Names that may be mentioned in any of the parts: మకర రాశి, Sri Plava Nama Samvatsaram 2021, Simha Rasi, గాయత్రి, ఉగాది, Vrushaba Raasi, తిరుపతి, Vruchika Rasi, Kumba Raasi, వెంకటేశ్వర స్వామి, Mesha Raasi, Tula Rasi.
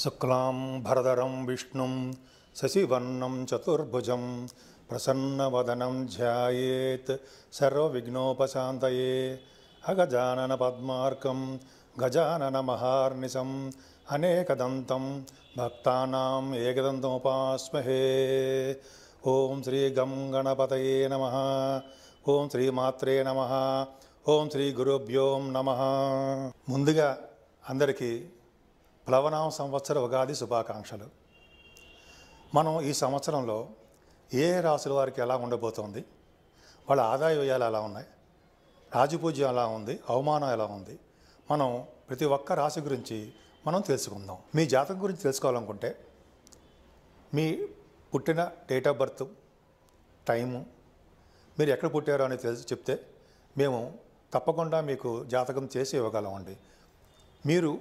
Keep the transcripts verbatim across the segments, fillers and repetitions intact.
शुक्लां भरधरं विष्णुं शशिवर्णं चतुर्भुजं प्रसन्नवदनं ध्यायेत् सर्वविघ्नोपशान्तये अगजानन पद्मार्कं गजानन महार्निशं अनेकदन्तं भक्तानां एकदन्तमुपास्महे। ओम श्री गं गणपतये नमः। ओम श्री मात्रे नमः। ओम श्री गुरुभ्यो नमः। मुंदुगा अंदरिकी ప్లవనామ సంవత్సర ఉగాది శుభాకాంక్షలు. మనం ఈ సంవత్సరంలో ఏ రాశుల వారికి ఎలా ఉండబోతోంది, వాళ్ళ ఆదాయ వ్యయాలు ఎలా ఉన్నాయి, రాజపూజ్యం ఎలా ఉంది, అవమానం ఎలా ఉంది, మనం ప్రతి ఒక్క రాశి గురించి మనం తెలుసుకుందాం. మీ జాతకం గురించి తెలుసుకోవాలనుకుంటే మీ పుట్టిన డేట్ ఆఫ్ బర్త్, టైము, మీరు ఎక్కడ పుట్టారో అని తెలుసు చెప్తే మేము తప్పకుండా మీకు జాతకం చేసి ఇవ్వగలమండి. మీరు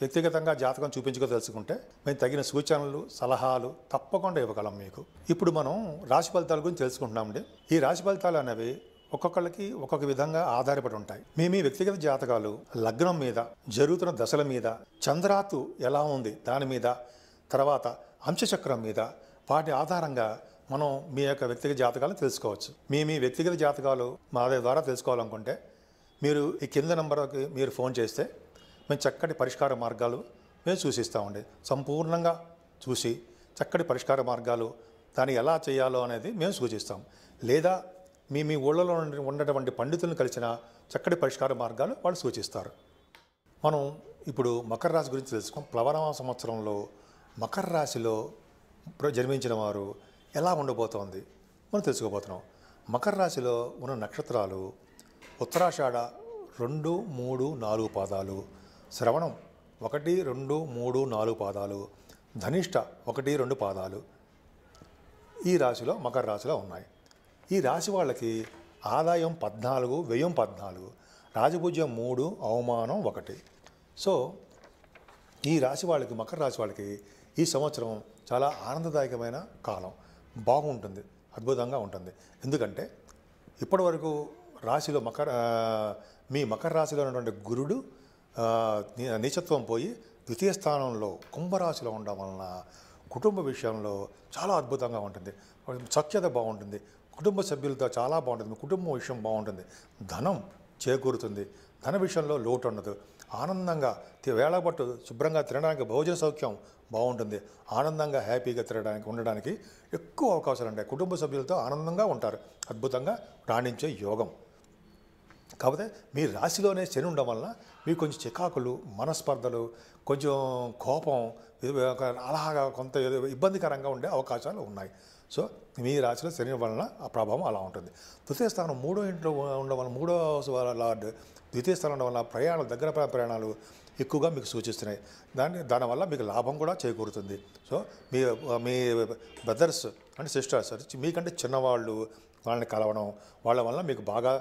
వ్యక్తిగతంగా జాతకం చూపించుకో తెలుసుకుంటే మేము తగిన సూచనలు సలహాలు తప్పకుండా ఇవ్వగలం మీకు. ఇప్పుడు మనం రాశి ఫలితాల గురించి తెలుసుకుంటున్నామండి. ఈ రాశి ఫలితాలు అనేవి ఒక్కొక్కరికి ఒక్కొక్క విధంగా ఆధారపడి ఉంటాయి. మీ మీ వ్యక్తిగత జాతకాలు లగ్నం మీద, జరుగుతున్న దశల మీద, చంద్రాతు ఎలా ఉంది దాని మీద, తర్వాత అంశచక్రం మీద, వాటి ఆధారంగా మనం మీ యొక్క వ్యక్తిగత జాతకాలను తెలుసుకోవచ్చు. మీ మీ వ్యక్తిగత జాతకాలు మా ద్వారా తెలుసుకోవాలనుకుంటే మీరు ఈ కింద నెంబర్కి మీరు ఫోన్ చేస్తే మేము చక్కటి పరిష్కార మార్గాలు మేము సూచిస్తామండి. సంపూర్ణంగా చూసి చక్కటి పరిష్కార మార్గాలు దాన్ని ఎలా చేయాలో అనేది మేము సూచిస్తాం. లేదా మీ మీ ఊళ్ళలో ఉన్నటువంటి పండితులను కలిసిన చక్కటి పరిష్కార మార్గాలు వాళ్ళు సూచిస్తారు. మనం ఇప్పుడు మకర రాశి గురించి తెలుసుకున్నాం. ప్లవనామ సంవత్సరంలో మకర రాశిలో జన్మించిన వారు ఎలా ఉండబోతోంది మనం తెలుసుకోబోతున్నాం. మకర రాశిలో ఉన్న నక్షత్రాలు ఉత్తరాషాఢ రెండు మూడు నాలుగు పాదాలు, శ్రవణం ఒకటి రెండు మూడు నాలుగు పాదాలు, ధనిష్ట ఒకటి రెండు పాదాలు ఈ రాశిలో మకర రాశిలో ఉన్నాయి. ఈ రాశి వాళ్ళకి ఆదాయం పద్నాలుగు, వ్యయం పద్నాలుగు, రాజపూజ్యం మూడు, అవమానం ఒకటి. సో ఈ రాశి వాళ్ళకి, మకర రాశి వాళ్ళకి ఈ సంవత్సరం చాలా ఆనందదాయకమైన కాలం, బాగుంటుంది, అద్భుతంగా ఉంటుంది. ఎందుకంటే ఇప్పటి వరకు రాశిలో మకర మీ మకర రాశిలో ఉన్నటువంటి గురుడు నీచత్వం పోయి ద్వితీయ స్థానంలో కుంభరాశిలో ఉండడం వలన కుటుంబ విషయంలో చాలా అద్భుతంగా ఉంటుంది. సఖ్యత బాగుంటుంది, కుటుంబ సభ్యులతో చాలా బాగుంటుంది, కుటుంబ విషయం బాగుంటుంది, ధనం చేకూరుతుంది, ధన విషయంలో లోటు ఉండదు, ఆనందంగా వేళపట్టు శుభ్రంగా తినడానికి భోజన సౌఖ్యం బాగుంటుంది, ఆనందంగా హ్యాపీగా తినడానికి ఉండడానికి ఎక్కువ అవకాశాలు ఉంటాయి, కుటుంబ సభ్యులతో ఆనందంగా ఉంటారు, అద్భుతంగా రాణించే యోగం. కాకపోతే మీ రాశిలోనే శని ఉండడం వలన మీకు కొంచెం చికాకులు, మనస్పర్ధలు, కొంచెం కోపం, అలాగా కొంత ఇబ్బందికరంగా ఉండే అవకాశాలు ఉన్నాయి. సో మీ రాశిలో శని వలన ఆ ప్రభావం అలా ఉంటుంది. ద్వితీయ స్థానం మూడో ఇంట్లో ఉండడం వల్ల, మూడో లార్డ్ ద్వితీయ స్థానం ఉండడం వల్ల ప్రయాణాలు, దగ్గర ప్రయాణాలు ఎక్కువగా మీకు సూచిస్తున్నాయి. దాన్ని దానివల్ల మీకు లాభం కూడా చేకూరుతుంది. సో మీ మీ బ్రదర్స్ అండ్ సిస్టర్స్, మీకంటే చిన్నవాళ్ళు, వాళ్ళని కలవడం, వాళ్ళ వల్ల మీకు బాగా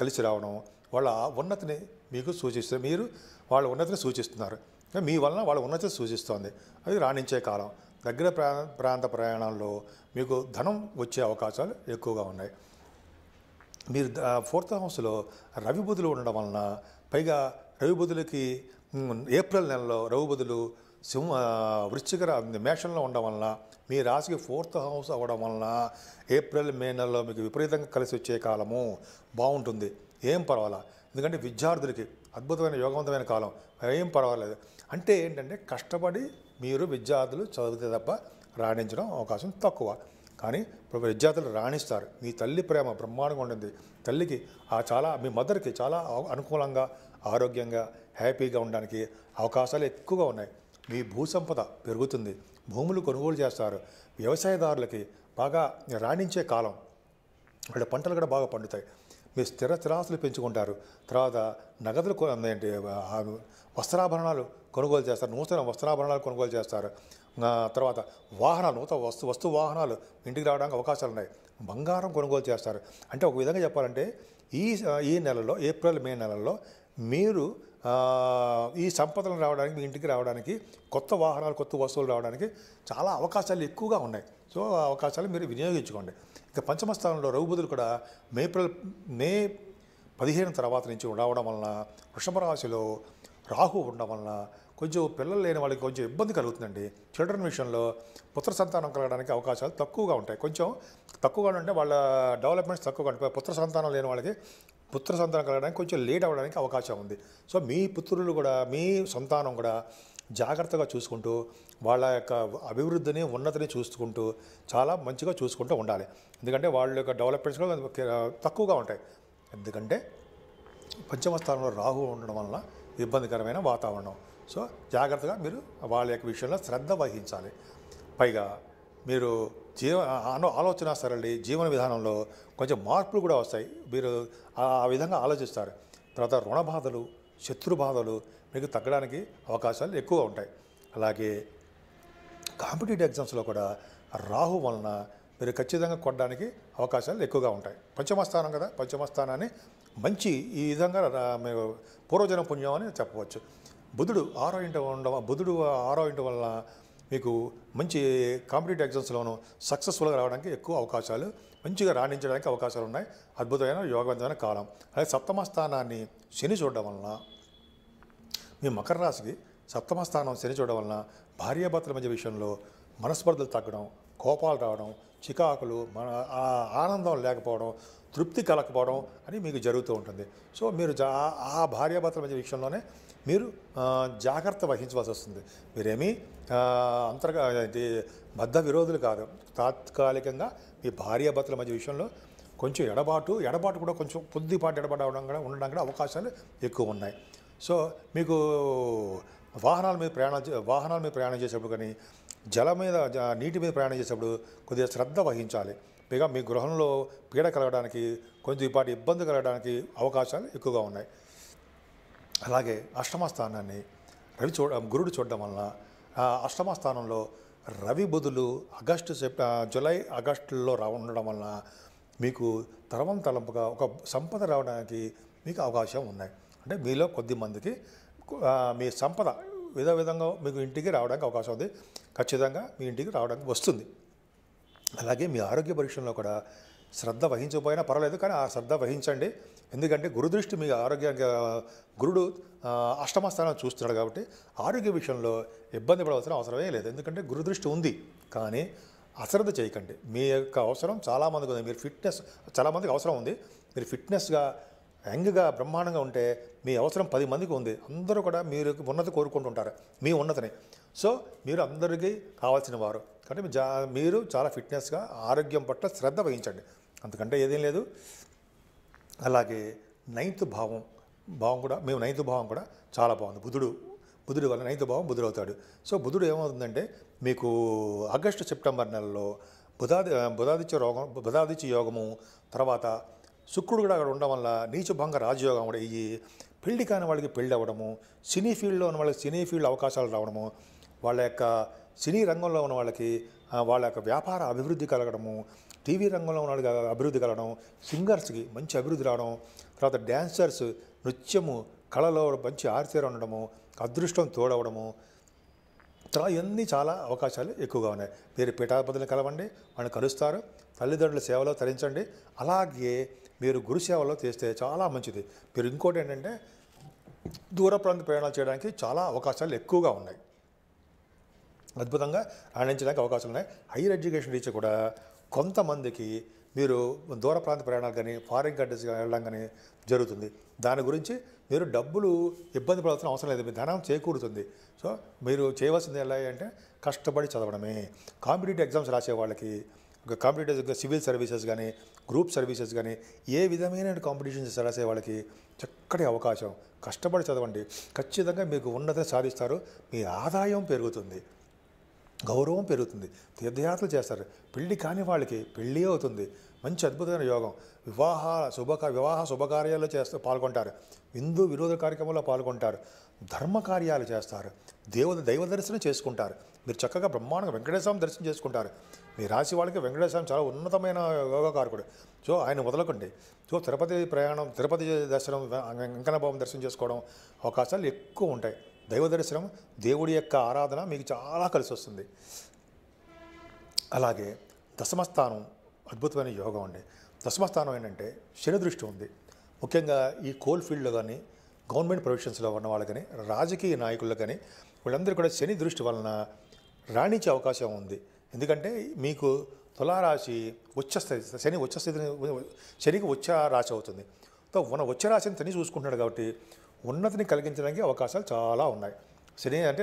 కలిసి రావడం, వాళ్ళ ఉన్నతిని మీకు సూచిస్తారు, మీరు వాళ్ళ ఉన్నతిని సూచిస్తున్నారు, మీ వలన వాళ్ళ ఉన్నతి సూచిస్తుంది. అది రాణించే కాలం. దగ్గర ప్రా ప్రాంత ప్రయాణాల్లో మీకు ధనం వచ్చే అవకాశాలు ఎక్కువగా ఉన్నాయి. మీరు ఫోర్త్ హౌస్లో రవి బుధులు ఉండడం వలన, పైగా రవి బుధులకి ఏప్రిల్ నెలలో రవి బుధులు సింహ వృశ్చిక మేషంలో ఉండడం వలన, మీ రాశికి ఫోర్త్ హౌస్ అవ్వడం వలన ఏప్రిల్ మే నెలలో మీకు విపరీతంగా కలిసి వచ్చే కాలము, బాగుంటుంది, ఏం పర్వాలా. ఎందుకంటే విద్యార్థులకి అద్భుతమైన యోగవంతమైన కాలం, ఏం పర్వాలేదు. అంటే ఏంటంటే కష్టపడి మీరు విద్యార్థులు చదివితే తప్ప రాణించడం అవకాశం తక్కువ. కానీ ఇప్పుడు విద్యార్థులు రాణిస్తారు. మీ తల్లి ప్రేమ బ్రహ్మాండంగా ఉంటుంది. తల్లికి ఆ చాలా మీ మదర్కి చాలా అనుకూలంగా, ఆరోగ్యంగా, హ్యాపీగా ఉండడానికి అవకాశాలు ఎక్కువగా ఉన్నాయి. మీ భూసంపద పెరుగుతుంది, భూములు కొనుగోలు చేస్తారు, వ్యవసాయదారులకి బాగా రాణించే కాలం, వాళ్ళ పంటలు కూడా బాగా పండుతాయి. మీరు స్థిర స్థిరాస్తులు పెంచుకుంటారు. తర్వాత నగదులు ఏంటి వస్త్రాభరణాలు కొనుగోలు చేస్తారు, నూతన వస్త్రాభరణాలు కొనుగోలు చేస్తారు. తర్వాత వాహనాలు, నూతన వస్తు వస్తు వాహనాలు ఇంటికి రావడానికి అవకాశాలు ఉన్నాయి. బంగారం కొనుగోలు చేస్తారు. అంటే ఒక విధంగా చెప్పాలంటే ఈ ఈ నెలలో ఏప్రిల్ మే నెలలో మీరు ఈ సంపదలు రావడానికి, మీ ఇంటికి రావడానికి, కొత్త వాహనాలు, కొత్త వస్తువులు రావడానికి చాలా అవకాశాలు ఎక్కువగా ఉన్నాయి. సో ఆ అవకాశాలు మీరు వినియోగించుకోండి. ఇక పంచమ స్థానంలో రవి బుధులు కూడా ఏప్రిల్ మే పదిహేను తర్వాత నుంచి రావడం వలన వృషభ రాశిలో రాహు ఉండడం వలన కొంచెం పిల్లలు లేని వాళ్ళకి కొంచెం ఇబ్బంది కలుగుతుందండి. చిల్డ్రన్ విషయంలో పుత్ర సంతానం కలగడానికి అవకాశాలు తక్కువగా ఉంటాయి. కొంచెం తక్కువగా ఉంటే వాళ్ళ డెవలప్మెంట్స్ తక్కువగా ఉంటాయి. పుత్ర సంతానం లేని వాళ్ళకి పుత్ర సంతానం కలగడానికి కొంచెం లేట్ అవ్వడానికి అవకాశం ఉంది. సో మీ పుత్రులు కూడా మీ సంతానం కూడా జాగ్రత్తగా చూసుకుంటూ వాళ్ళ యొక్క అభివృద్ధిని ఉన్నతిని చూసుకుంటూ చాలా మంచిగా చూసుకుంటూ ఉండాలి. ఎందుకంటే వాళ్ళ యొక్క డెవలప్మెంట్స్ కూడా తక్కువగా ఉంటాయి. ఎందుకంటే పంచమ స్థానంలో రాహు ఉండడం వల్ల ఇబ్బందికరమైన వాతావరణం. సో జాగ్రత్తగా మీరు వాళ్ళ యొక్క విషయంలో శ్రద్ధ వహించాలి. పైగా మీరు జీవ ఆలోచన సరళి జీవన విధానంలో కొంచెం మార్పులు కూడా వస్తాయి. మీరు ఆ విధంగా ఆలోచిస్తారు. తర్వాత రుణ బాధలు శత్రు బాధలు మీకు తగ్గడానికి అవకాశాలు ఎక్కువ ఉంటాయి. అలాగే కాంపిటేటివ్ ఎగ్జామ్స్లో కూడా రాహు వలన మీరు ఖచ్చితంగా కొట్టడానికి అవకాశాలు ఎక్కువగా ఉంటాయి. పంచమస్థానం కదా, పంచమస్థానాన్ని మంచి ఈ విధంగా మీరు పూర్వజన పుణ్యం అని చెప్పవచ్చు. బుధుడు ఆరో ఇంట ఉండడం బుధుడు ఆరో ఇంటి వలన మీకు మంచి కాంపిటేటివ్ ఎగ్జామ్స్లోనూ సక్సెస్ఫుల్గా రావడానికి ఎక్కువ అవకాశాలు మంచిగా రాణించడానికి అవకాశాలు ఉన్నాయి. అద్భుతమైన యోగవంతమైన కాలం. అలాగే సప్తమ స్థానాన్ని శని చూడడం వలన మీ మకర రాశికి సప్తమ స్థానం శని చూడడం వలన భార్యాభర్తల మధ్య విషయంలో మనస్పర్ధలు తగ్గడం, కోపాలు రావడం, చికాకులు, మన ఆనందం లేకపోవడం, తృప్తి కలకపోవడం అని మీకు జరుగుతూ ఉంటుంది. సో మీరు జా ఆ భార్యాభర్తల మధ్య విషయంలోనే మీరు జాగ్రత్త వహించవలసి వస్తుంది. మీరేమీ అంతర్గా బద్ధ విరోధులు కాదు. తాత్కాలికంగా మీ భార్యాభర్తల మధ్య విషయంలో కొంచెం ఎడబాటు ఎడబాటు కూడా కొంచెం కొద్దిపాటు ఎడబాటు అవడం కూడా ఉండడం కూడా అవకాశాలు ఎక్కువ ఉన్నాయి. సో మీకు వాహనాల మీద ప్రయాణం వాహనాల మీద ప్రయాణం చేసేప్పుడు కానీ జలం మీద నీటి మీద ప్రయాణం చేసేప్పుడు కొద్దిగా శ్రద్ధ వహించాలి. పైగా మీ గృహంలో పీడ కలగడానికి కొద్దిపాటి ఇబ్బంది కలగడానికి అవకాశాలు ఎక్కువగా ఉన్నాయి. అలాగే అష్టమ స్థానాన్ని రవి చూ గురుడు చూడడం వలన అష్టమ స్థానంలో రవి బుధులు ఆగస్టు సెప్ జులై ఆగస్టుల్లో రా ఉండడం వలన మీకు తరవం తలంపుగా ఒక సంపద రావడానికి మీకు అవకాశం ఉన్నాయి. అంటే మీలో కొద్ది మందికి మీ సంపద విధ విధంగా మీకు ఇంటికి రావడానికి అవకాశం ఉంది. ఖచ్చితంగా మీ ఇంటికి రావడానికి వస్తుంది. అలాగే మీ ఆరోగ్య పరీక్షల్లో కూడా శ్రద్ధ వహించకపోయినా పర్వాలేదు, కానీ ఆ శ్రద్ధ వహించండి. ఎందుకంటే గురుదృష్టి మీ ఆరోగ్య గురుడు అష్టమ స్థానం చూస్తున్నాడు కాబట్టి ఆరోగ్య విషయంలో ఇబ్బంది పడవలసిన అవసరమే లేదు. ఎందుకంటే గురుదృష్టి ఉంది, కానీ అశ్రద్ధ చేయకండి. మీ యొక్క అవసరం చాలామందికి ఉంది. మీరు ఫిట్నెస్ చాలామందికి అవసరం ఉంది. మీరు ఫిట్నెస్గా యంగ్గా బ్రహ్మాండంగా ఉంటే మీ అవసరం పది మందికి ఉంది. అందరూ కూడా మీరు ఉన్నతి కోరుకుంటుంటారు, మీ ఉన్నతిని. సో మీరు అందరికీ కావాల్సిన వారు కాబట్టి జా మీరు చాలా ఫిట్నెస్గా ఆరోగ్యం పట్ల శ్రద్ధ వహించండి. అందుకంటే ఏదేం లేదు. అలాగే నైన్త్ భావం భావం కూడా మేము నైన్త్ భావం కూడా చాలా బాగుంది. బుధుడు బుధుడు వల్ల నైన్త్ భావం బుధుడు అవుతాడు. సో బుధుడు ఏమవుతుందంటే మీకు ఆగస్టు సెప్టెంబర్ నెలలో బుధాది బుధాదిత్య రోగం బుధాదిత్య యోగము, తర్వాత శుక్రుడు కూడా అక్కడ ఉండడం వల్ల నీచుభంగ రాజయోగం కూడా అయ్యి పెళ్లి కాని వాళ్ళకి పెళ్ళి అవ్వడము, సినీ ఫీల్డ్లో ఉన్న వాళ్ళకి సినీ ఫీల్డ్ అవకాశాలు రావడము, వాళ్ళ యొక్క సినీ రంగంలో ఉన్న వాళ్ళకి వాళ్ళ యొక్క వ్యాపార అభివృద్ధి కలగడము, టీవీ రంగంలో ఉన్న వాళ్ళకి అభివృద్ధి కలగడం, సింగర్స్కి మంచి అభివృద్ధి రావడం, తర్వాత డ్యాన్సర్స్ నృత్యము కళలో మంచి ఆరితేర ఉండడము, అదృష్టం తోడవడము, తర్వాత ఇవన్నీ చాలా అవకాశాలు ఎక్కువగా ఉన్నాయి. మీరు పీఠాధిపతులను కలవండి, వాళ్ళని కలుస్తారు. తల్లిదండ్రుల సేవలో తరించండి. అలాగే మీరు గురు సేవలో చేస్తే చాలా మంచిది. మీరు ఇంకోటి ఏంటంటే దూర ప్రాంత ప్రయాణాలు చేయడానికి చాలా అవకాశాలు ఎక్కువగా ఉన్నాయి. అద్భుతంగా రాణించడానికి అవకాశాలు ఉన్నాయి. హైయర్ ఎడ్యుకేషన్ రీచ్ కూడా కొంతమందికి మీరు దూర ప్రాంత ప్రయాణాలు కానీ ఫారిన్ కంట్రీస్ వెళ్ళడం కానీ జరుగుతుంది. దాని గురించి మీరు డబ్బులు ఇబ్బంది పడాల్సిన అవసరం లేదు. మీ ధనం చేకూరుతుంది. సో మీరు చేయవలసింది ఎలా అంటే కష్టపడి చదవడమే. కాంపిటేటివ్ ఎగ్జామ్స్ రాసే వాళ్ళకి కాంపిటేటివ్ సివిల్ సర్వీసెస్ కానీ గ్రూప్ సర్వీసెస్ కానీ ఏ విధమైన కాంపిటీషన్స్ రాసే వాళ్ళకి చక్కటి అవకాశం. కష్టపడి చదవండి, ఖచ్చితంగా మీకు ఉన్నత సాధిస్తారు. మీ ఆదాయం పెరుగుతుంది, గౌరవం పెరుగుతుంది, తీర్థయాత్రలు చేస్తారు. పెళ్ళి కాని వాళ్ళకి పెళ్ళి అవుతుంది. మంచి అద్భుతమైన యోగం. వివాహ శుభక వివాహ శుభకార్యాల్లో చేస్తూ పాల్గొంటారు. హిందూ విరోధ కార్యక్రమంలో పాల్గొంటారు. ధర్మ కార్యాలు చేస్తారు. దేవ దైవ దర్శనం చేసుకుంటారు. మీరు చక్కగా బ్రహ్మాండంగా వెంకటేశ్వరం దర్శనం చేసుకుంటారు. మీ రాశి వాళ్ళకి వెంకటేశ్వరం చాలా ఉన్నతమైన యోగకారకుడు. సో ఆయన వదలకండి. సో తిరుపతి ప్రయాణం, తిరుపతి దర్శనం, వెంకన్నబాబు దర్శనం చేసుకోవడం అవకాశాలు ఎక్కువ ఉంటాయి. దైవ దర్శనం, దేవుడి యొక్క ఆరాధన మీకు చాలా కలిసి వస్తుంది. అలాగే దశమస్థానం అద్భుతమైన యోగం అండి. దశమస్థానం ఏంటంటే శని దృష్టి ఉంది. ముఖ్యంగా ఈ కోల్ ఫీల్డ్లో కానీ గవర్నమెంట్ ప్రొవిషన్స్లో ఉన్న వాళ్ళు కానీ రాజకీయ నాయకులు కానీ వీళ్ళందరూ కూడా శని దృష్టి వలన రాణించే అవకాశం ఉంది. ఎందుకంటే మీకు తులారాశి ఉచ్చస్థితి, శని ఉచ్చస్థితిని శనికి ఉచ్చ రాశి అవుతుంది. సో మన ఉచ్చ రాశిని తని చూసుకుంటున్నాడు కాబట్టి ఉన్నతిని కలిగించడానికి అవకాశాలు చాలా ఉన్నాయి. శని అంటే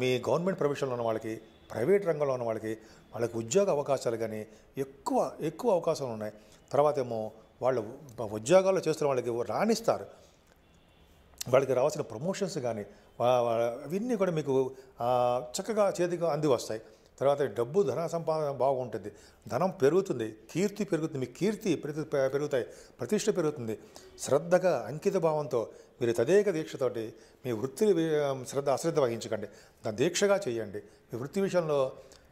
మీ గవర్నమెంట్ ప్రొవిషన్లో ఉన్న వాళ్ళకి, ప్రైవేట్ రంగంలో ఉన్న వాళ్ళకి వాళ్ళకి ఉద్యోగ అవకాశాలు కానీ ఎక్కువ ఎక్కువ అవకాశాలు ఉన్నాయి. తర్వాత ఏమో వాళ్ళు ఉద్యోగాల్లో చేస్తున్న వాళ్ళకి రాణిస్తారు, వాళ్ళకి రావాల్సిన ప్రమోషన్స్ కానీ అవన్నీ కూడా మీకు చక్కగా చేతిగా అంది వస్తాయి. తర్వాత డబ్బు ధన సంపాదన బాగుంటుంది, ధనం పెరుగుతుంది, కీర్తి పెరుగుతుంది, మీ కీర్తి పెరుగుతాయి, ప్రతిష్ట పెరుగుతుంది. శ్రద్ధగా అంకిత భావంతో మీరు తదేక దీక్షతోటి మీ వృత్తిని శ్రద్ధ అశ్రద్ధ వహించకండి, దాన్ని దీక్షగా చేయండి. మీ వృత్తి విషయంలో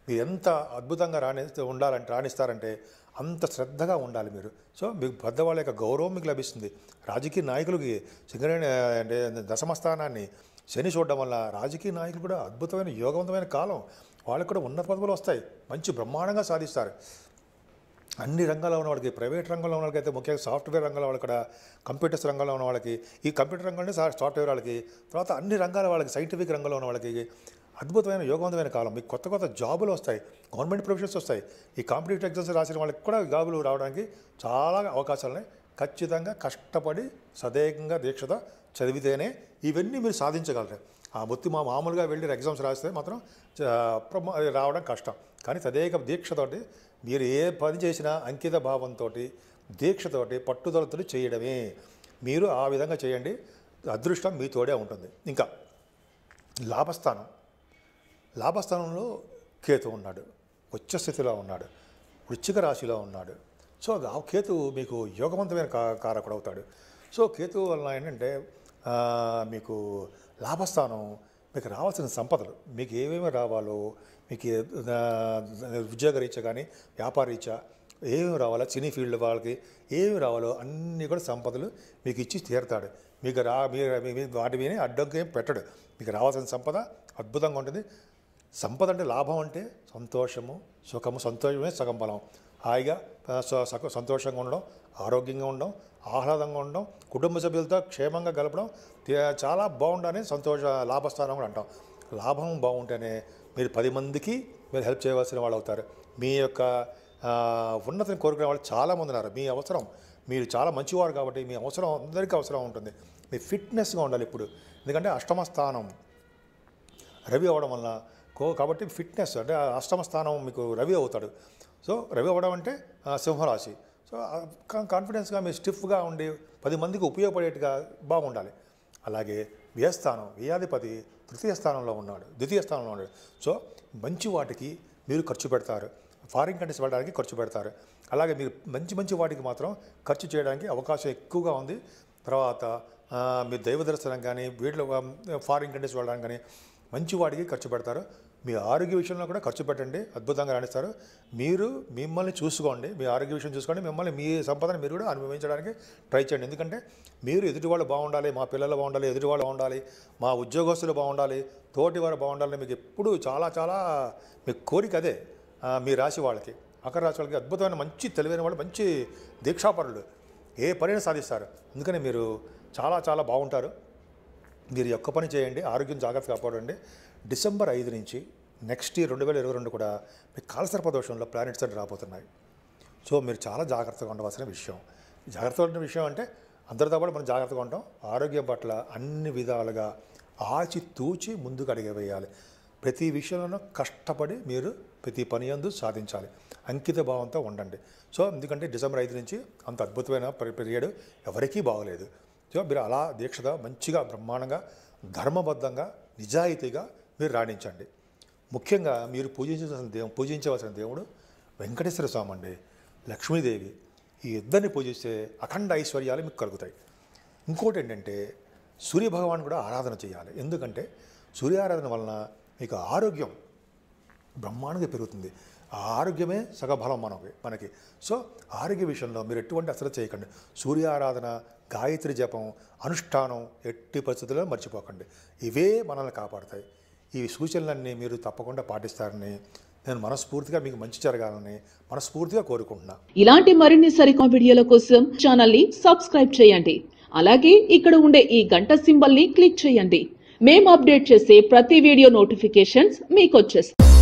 మీరు ఎంత అద్భుతంగా రాణి ఉండాలంటే రాణిస్తారంటే అంత శ్రద్ధగా ఉండాలి మీరు. సో మీకు పెద్దవాళ్ళ యొక్క గౌరవం మీకు లభిస్తుంది. రాజకీయ నాయకులకి సింగరేణి అంటే దశమస్థానాన్ని శని చూడడం వల్ల రాజకీయ నాయకులు కూడా అద్భుతమైన యోగవంతమైన కాలం, వాళ్ళకు కూడా ఉన్నత పదవులు వస్తాయి, మంచి బ్రహ్మాండంగా సాధిస్తారు. అన్ని రంగాల్లో ఉన్న వాళ్ళకి, ప్రైవేట్ రంగంలో ఉన్న వాళ్ళకైతే ముఖ్యంగా సాఫ్ట్వేర్ రంగంలో వాళ్ళకి కూడా, కంప్యూటర్స్ రంగంలో ఉన్న వాళ్ళకి, ఈ కంప్యూటర్ రంగంలో సాఫ్ట్వేర్ వాళ్ళకి, తర్వాత అన్ని రంగాల వాళ్ళకి, సైంటిఫిక్ రంగంలో ఉన్న వాళ్ళకి అద్భుతమైన యోగవంతమైన కాలం. మీకు కొత్త కొత్త జాబులు వస్తాయి, గవర్నమెంట్ ప్రొవిషన్స్ వస్తాయి. ఈ కాంపిటేటివ్ ఎగ్జామ్స్ రాసిన వాళ్ళకి కూడా జాబులు రావడానికి చాలా అవకాశాలు ఉన్నాయి. ఖచ్చితంగా కష్టపడి సదేకంగా దీక్షత చదివితేనే ఇవన్నీ మీరు సాధించగలరు. ఆ మొత్తి మా మామూలుగా వెళ్ళి ఎగ్జామ్స్ రాస్తే మాత్రం రావడం కష్టం. కానీ తదేక దీక్షతోటి మీరు ఏ పని చేసినా అంకిత భావంతో దీక్షతోటి పట్టుదలతో చేయడమే. మీరు ఆ విధంగా చేయండి, అదృష్టం మీ తోడే ఉంటుంది. ఇంకా లాభస్థానం, లాభస్థానంలో కేతు ఉన్నాడు, ఉచ్చస్థితిలో ఉన్నాడు, వృశ్చిక రాశిలో ఉన్నాడు. సో ఆ కేతు మీకు యోగవంతమైన కా కారకుడు అవుతాడు. సో కేతు వలన ఏంటంటే మీకు లాభస్థానం, మీకు రావాల్సిన సంపదలు, మీకు ఏమేమి రావాలో, మీకు ఉద్యోగరీత్యా కానీ వ్యాపార రీత్యా ఏమేమి రావాలో, సినీ ఫీల్డ్ వాళ్ళకి ఏమి రావాలో అన్నీ కూడా సంపదలు మీకు ఇచ్చి తీరుతాడు. మీకు రా వాటి మీద అడ్డంకేం పెట్టడు. మీకు రావాల్సిన సంపద అద్భుతంగా ఉంటుంది. సంపద అంటే లాభం అంటే సంతోషము, సుఖము, సంతోషమే సగం బలం. హాయిగా సంతోషంగా ఉండడం, ఆరోగ్యంగా ఉండడం, ఆహ్లాదంగా ఉండడం, కుటుంబ సభ్యులతో క్షేమంగా గడపడం చాలా బాగుండాలని సంతోష లాభస్థానం కూడా అంటాం. లాభం బాగుంటేనే మీరు పది మందికి మీరు హెల్ప్ చేయవలసిన వాళ్ళు అవుతారు. మీ యొక్క ఉన్నతిని కోరుకునే వాళ్ళు చాలామంది ఉన్నారు. మీ అవసరం, మీరు చాలా మంచివారు కాబట్టి మీ అవసరం అందరికీ అవసరం ఉంటుంది. మీ ఫిట్నెస్గా ఉండాలి ఇప్పుడు, ఎందుకంటే అష్టమ స్థానం రవి అవ్వడం వల్ల కో కాబట్టి ఫిట్నెస్ అంటే అష్టమ స్థానం మీకు రవి అవుతాడు. సో రవి అవ్వడం అంటే సింహరాశి. సో కాన్ఫిడెన్స్గా మీరు స్టిఫ్గా ఉండి పది మందికి ఉపయోగపడేట్టుగా బాగుండాలి. అలాగే వ్యయస్థానం, వ్యయాధిపతి తృతీయ స్థానంలో ఉన్నాడు, ద్వితీయ స్థానంలో ఉన్నాడు. సో మంచి వాటికి మీరు ఖర్చు పెడతారు, ఫారిన్ కంట్రీస్ వెళ్ళడానికి ఖర్చు పెడతారు. అలాగే మీరు మంచి మంచి వాటికి మాత్రం ఖర్చు చేయడానికి అవకాశం ఎక్కువగా ఉంది. తర్వాత మీరు దైవ దర్శనం కానీ, వీటిలో ఫారిన్ కంట్రీస్ వెళ్ళడానికి కానీ మంచి వాటికి ఖర్చు పెడతారు. మీ ఆరోగ్య విషయంలో కూడా ఖర్చు పెట్టండి, అద్భుతంగా రాణిస్తారు. మీరు మిమ్మల్ని చూసుకోండి, మీ ఆరోగ్య విషయం చూసుకోండి, మిమ్మల్ని మీ సంపదను మీరు కూడా అనుభవించడానికి ట్రై చేయండి. ఎందుకంటే మీరు ఎదుటి వాళ్ళు బాగుండాలి, మా పిల్లలు బాగుండాలి, ఎదుటి వాళ్ళు బాగుండాలి, మా ఉద్యోగస్తులు బాగుండాలి, తోటి వారు బాగుండాలని మీకు ఎప్పుడు చాలా చాలా మీ కోరిక అదే. మీ రాశి వాళ్ళకి, మకర రాశి వాళ్ళకి అద్భుతమైన మంచి తెలివైన వాళ్ళు, మంచి దీక్షాపరులు, ఏ పనిని సాధిస్తారు. అందుకని మీరు చాలా చాలా బాగుంటారు. మీరు ఒక్క పని చేయండి, ఆరోగ్యం జాగ్రత్త కాపాడండి. డిసెంబర్ ఐదు నుంచి నెక్స్ట్ ఇయర్ రెండు వేల ఇరవై రెండు కూడా మీకు కాలసర్పదోషంలో ప్లానెట్స్ అని రాబోతున్నాయి. సో మీరు చాలా జాగ్రత్తగా ఉండవలసిన విషయం, జాగ్రత్త విషయం అంటే అందరితో పాటు మనం జాగ్రత్తగా ఉంటాం. ఆరోగ్యం పట్ల అన్ని విధాలుగా ఆచి తూచి ముందుకు అడిగివేయాలి. ప్రతి విషయంలోనూ కష్టపడి మీరు ప్రతి పని యందు సాధించాలి, అంకిత భావంతో ఉండండి. సో ఎందుకంటే డిసెంబర్ ఐదు నుంచి అంత అద్భుతమైన పీరియడ్ ఎవరికీ బాగలేదు. సో మీరు అలా దీక్షగా మంచిగా బ్రహ్మాండంగా ధర్మబద్ధంగా నిజాయితీగా మీరు రాణించండి. ముఖ్యంగా మీరు పూజించవలసిన దేవుడు పూజించవలసిన దేవుడు వెంకటేశ్వర స్వామి అండి, లక్ష్మీదేవి. ఈ ఇద్దరిని పూజిస్తే అఖండ ఐశ్వర్యాలు మీకు కలుగుతాయి. ఇంకోటి ఏంటంటే సూర్యభగవాన్ కూడా ఆరాధన చేయాలి. ఎందుకంటే సూర్యారాధన వలన మీకు ఆరోగ్యం బ్రహ్మాండంగా పెరుగుతుంది. ఆ ఆరోగ్యమే సగబలం మనకి మనకి సో ఆరోగ్య విషయంలో మీరు ఎటువంటి అశ్రద్ధ చేయకండి. సూర్యారాధన, గాయత్రి జపం, అనుష్ఠానం ఎట్టి పరిస్థితుల్లో మర్చిపోకండి. ఇవే మనల్ని కాపాడుతాయి. ఈ సూచనలన్నీ మీరు తప్పకుండా పాటిస్తారని నేను మనస్ఫూర్తిగా, మీకు మంచి జరగాలని మనస్ఫూర్తిగా కోరుకుంటున్నాను. ఇలాంటి మరిన్ని సరికొత్త వీడియోల కోసం ఛానల్ ని సబ్స్క్రైబ్ చేయండి. అలాగే ఇక్కడ ఉండే ఈ గంట సింబల్ ని క్లిక్ చేయండి. మేము అప్డేట్ చేసే ప్రతి వీడియో నోటిఫికేషన్స్ మీకు వచ్చేస్తాయి.